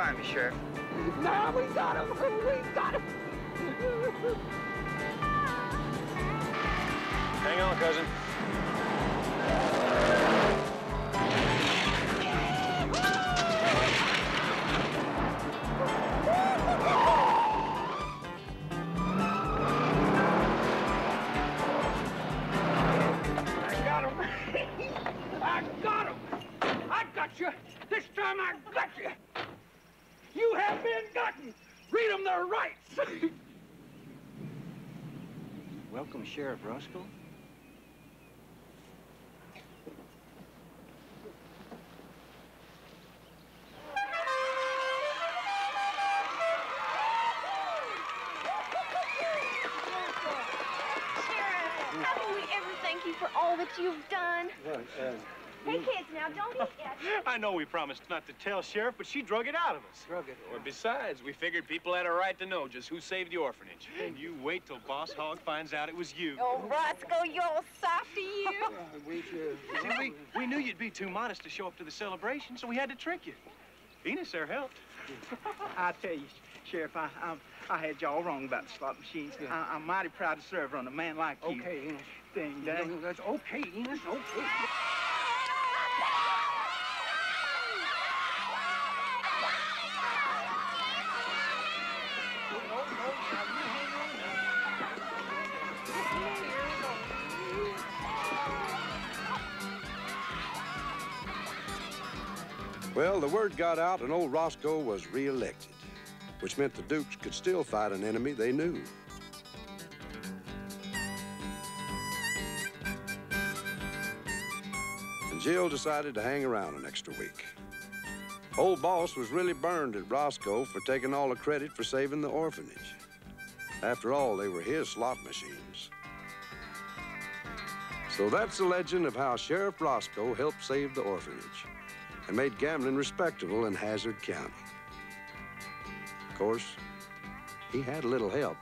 find me, Sheriff. No, we got him! We got him! Hang on, cousin. This time I got you. You have been gotten. Read them their rights. Welcome, Sheriff Ruskell. Sheriff, how can we ever thank you for all that you've done? Look, hey, kids, now, don't eat yet. I know we promised not to tell, Sheriff, but she drug it out of us. Drug it? Or besides, we figured people had a right to know just who saved the orphanage. And you wait till Boss Hogg finds out it was you. Oh, Rosco, you old softy, you. We knew you'd be too modest to show up to the celebration, so we had to trick you. Enos there helped. I tell you, Sheriff, I had y'all wrong about the slot machines. Yeah. I'm mighty proud to serve on a man like you. Okay, Enos. Ding, dang. That's okay, Enos, okay. Well, the word got out and old Rosco was re-elected, which meant the Dukes could still fight an enemy they knew. And Jill decided to hang around an extra week. Old Boss was really burned at Rosco for taking all the credit for saving the orphanage. After all, they were his slot machines. So that's the legend of how Sheriff Rosco helped save the orphanage and made gambling respectable in Hazard County. Of course, he had a little help.